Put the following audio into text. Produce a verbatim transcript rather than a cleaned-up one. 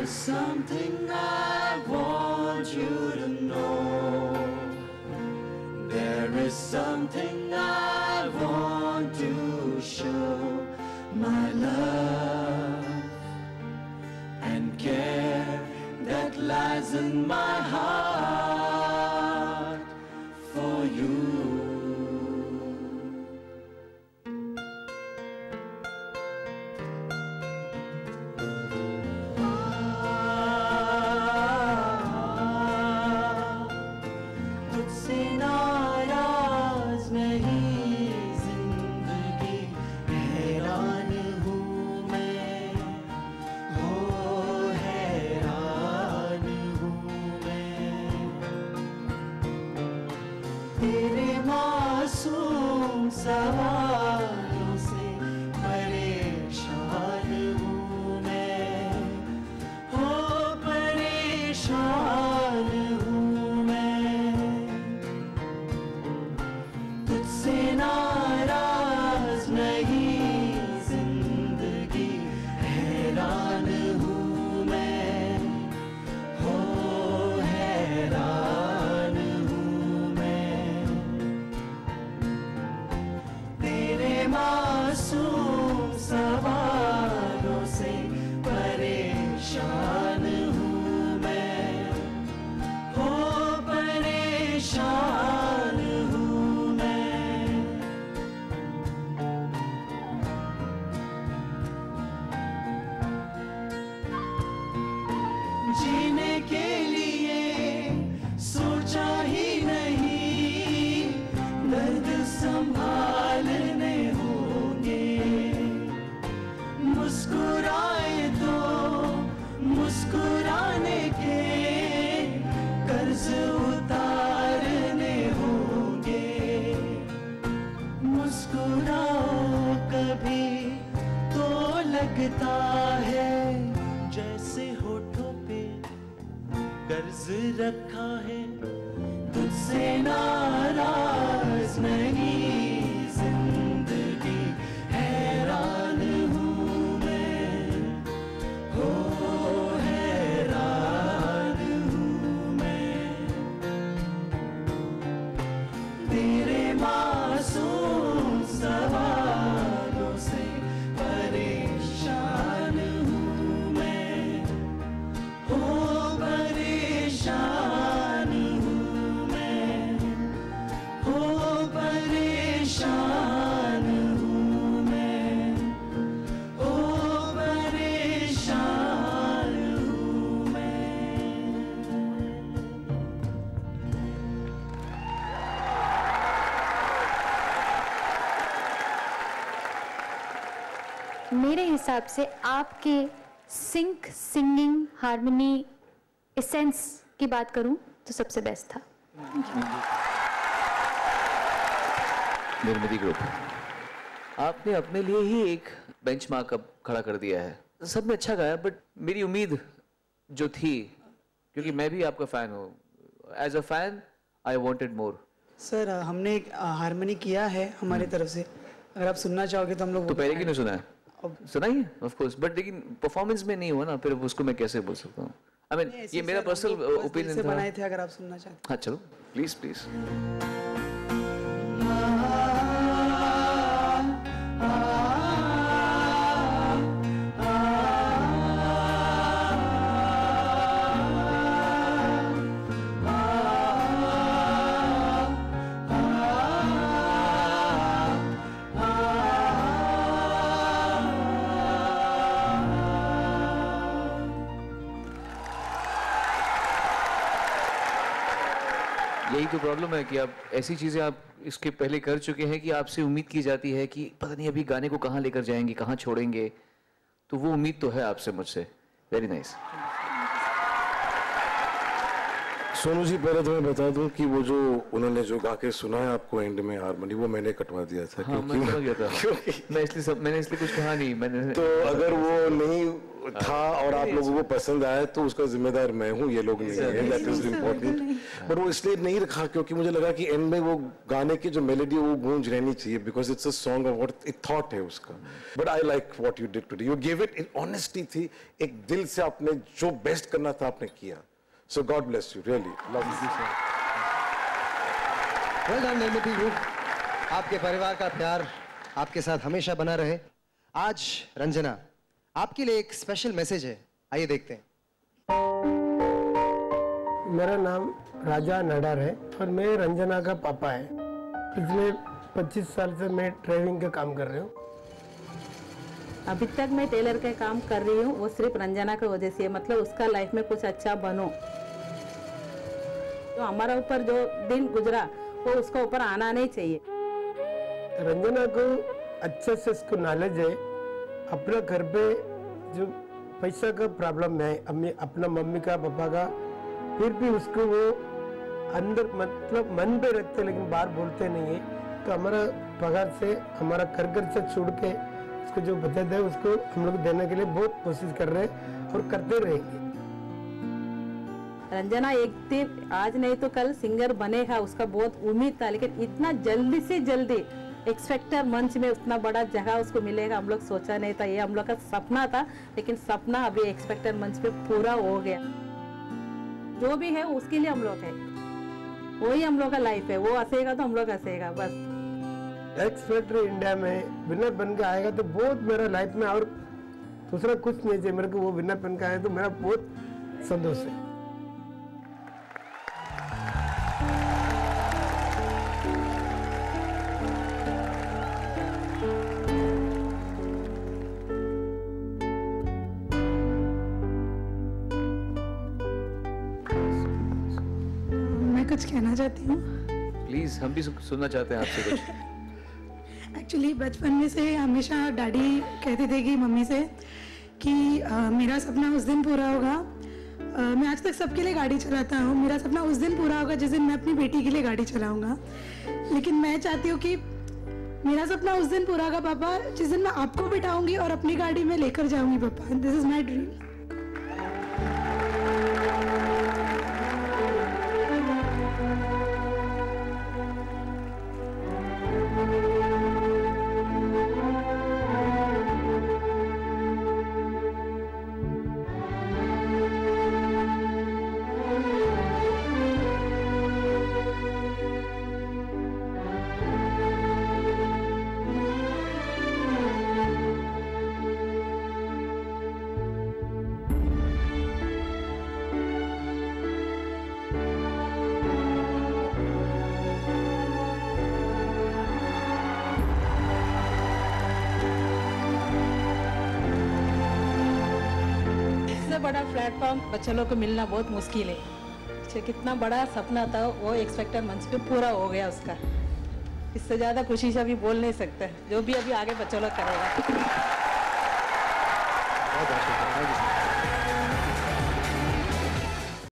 There's something I want you to know. There is something I want to show. My love and care that lies in my heart for you. सवालों से परेशान हूँ मैं, हो परेशान हूँ मैं, तुझसे नाराज नहीं जिंदगी, हैरान हूँ मैं, हो हैरान मासूम सवालों से परेशान हूँ मैं, हो परेशान हूँ मैं। जीने के लिए सोचा ही नहीं, दर्द संभालने मुस्कुराए तो मुस्कुराने के कर्ज उतारने होंगे। मुस्कुराओ कभी तो लगता है जैसे होठों पे कर्ज रखा है। तुझसे नाराज नहीं जिंदगी, हैरान हूँ मैं, हो हैरान हूँ मैं, तेरे मासूम सवालों से परेशान हूँ मैं, हो परेशान हूँ मैं, हो परेशान। मेरे हिसाब से आपके सिंक सिंगिंग हारमोनी एसेंस की बात करूं तो सबसे बेस्ट था। निर्मिती ग्रुप, आपने अपने लिए ही एक बेंचमार्क अब खड़ा कर दिया है। सब में अच्छा गाया, बट मेरी उम्मीद जो थी, क्योंकि मैं भी आपका फैन हूँ, as a fan I wanted more. Sir हमने एक हारमोनी किया है हमारे तरफ से, अगर आप सुनना चाहोगे तो हम लोग। तो पहले क्यों नहीं सुना है? सुनाइए, ऑफ कोर्स, बट लेकिन परफॉर्मेंस में नहीं हुआ ना, फिर उसको मैं कैसे बोल सकता हूँ। आई मीन ये मेरा पर्सनल ओपिनियन था। बनाए थे अगर आप सुनना चाहते। हाँ चलो, प्लीज प्लीज। तो प्रॉब्लम है कि आप ऐसी चीज़ें आप इसके पहले कर चुके हैं कि आपसे उम्मीद की जाती है कि पता नहीं अभी गाने को कहाँ लेकर जाएंगे, कहाँ छोड़ेंगे, तो वो उम्मीद तो है आपसे, मुझसे। Very nice. सोनू जी, पहले तो मैं बता दूं कि वो जो उन्होंने जो गा के सुनाया आपको एंड में हारमोनी, वो मैंने कटवा दिया था। हाँ, क्योंकि मैं, मैं इसलिए सब मैंने इसलिए कुछ कहा नहीं मैंने। तो अगर वो नहीं था और आप लोगों को पसंद आया तो उसका जिम्मेदार मैं हूँ, ये लोग नहीं है। That is important. बट वो इसलिए नहीं रखा क्योंकि मुझे लगा कि एंड में वो गाने की जो मेलोडी वो गूंज रहनी चाहिए, because it's a song of what it thought है उसका। But I like what you did today, you give it in honesty थी, एक दिल से आपने जो बेस्ट करना था आपने किया। So god bless you, really love you. Well done Nirmiti group, आपके परिवार का प्यार आपके साथ हमेशा बना रहे। आज रंजना आपके लिए एक स्पेशल मैसेज है, आइए देखते हैं। मेरा नाम राजा नडर है और मैं रंजना का पापा है। पिछले पच्चीस साल से मैं ड्राइविंग का काम कर रही हूँ। अभी तक मैं टेलर का काम कर रही हूँ, वो सिर्फ रंजना की वजह से, मतलब उसका लाइफ में कुछ अच्छा बनो। तो हमारा ऊपर जो दिन गुजरा वो उसका ऊपर आना नहीं चाहिए। रंजना को अच्छे से इसको नॉलेज है। अपना घर पे जो पैसा का प्रॉब्लम है, अम्मी अपना मम्मी का पापा का, फिर भी उसको वो अंदर मतलब मन पे रखते लेकिन बाहर बोलते नहीं है। तो हमारा पगार से हमारा घर घर से छोड़ के उसको जो बचत है उसको हम लोग देने के लिए बहुत कोशिश कर रहे हैं और करते रहेंगे। रंजना एक दिन आज नहीं तो कल सिंगर बनेगा, उसका बहुत उम्मीद था, लेकिन इतना जल्दी से जल्दी एक्सपेक्टर मंच में उतना बड़ा जगह उसको मिलेगा हम लोग सोचा नहीं था। ये हम लोग का सपना था, लेकिन सपना अभी एक्सपेक्टर मंच पे पूरा हो गया। जो भी है उसके लिए हम लोग है, वही हम लोग का लाइफ है। वो हंसेगा तो हम लोग हंसेगा, बस। एक्सपेक्टर इंडिया में विनर बन के आएगा तो बहुत मेरा लाइफ में और दूसरा कुछ नहीं चाहिए मेरे को। वो विनर बन के आए तो मेरा बहुत संतोष है। कहना चाहती हूँ, प्लीज हम भी सुनना चाहते हैं आपसे कुछ। एक्चुअली बचपन में से हमेशा डैडी कहते थे कि मम्मी से कि आ, मेरा सपना उस दिन पूरा होगा। आ, मैं आज तक सबके लिए गाड़ी चलाता हूँ। मेरा सपना उस दिन पूरा होगा जिस दिन मैं अपनी बेटी के लिए गाड़ी चलाऊंगा। लेकिन मैं चाहती हूँ कि मेरा सपना उस दिन पूरा होगा पापा जिस दिन मैं आपको बिठाऊंगी और अपनी गाड़ी में लेकर जाऊंगी पापा। This is my dream. बड़ा प्लेटफॉर्म बच्चे लोग को मिलना बहुत मुश्किल है। कितना बड़ा सपना था वो एक्सपेक्टर मंच पे पूरा हो गया उसका। इससे ज़्यादा खुशी से अभी बोल नहीं सकते जो भी अभी आगे बच्चे लोग करेगा।